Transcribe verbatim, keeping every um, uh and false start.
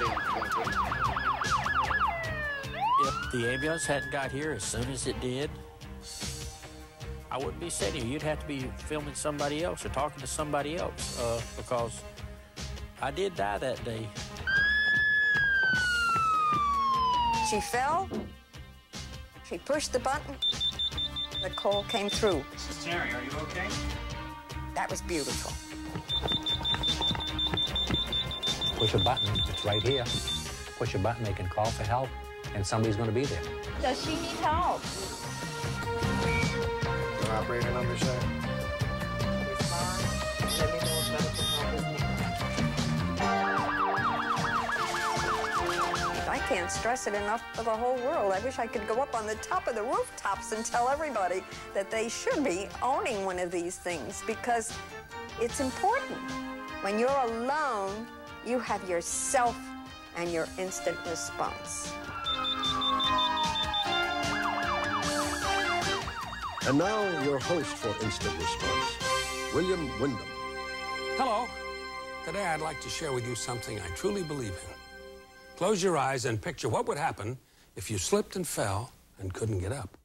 If the ambulance hadn't got here as soon as it did, I wouldn't be sitting here. You'd have to be filming somebody else or talking to somebody else uh, because I did die that day. She fell. She pushed the button. The call came through. Missus Terry, are you okay? That was beautiful. Push a button. It's right here. Push a button. They can call for help, and somebody's going to be there. Does she need help? Operator number, sir. I can't stress it enough for the whole world. I wish I could go up on the top of the rooftops and tell everybody that they should be owning one of these things because it's important. When you're alone, you have yourself and your instant response. And now, your host for Instant Response, William Wyndham. Hello. Today, I'd like to share with you something I truly believe in. Close your eyes and picture what would happen if you slipped and fell and couldn't get up.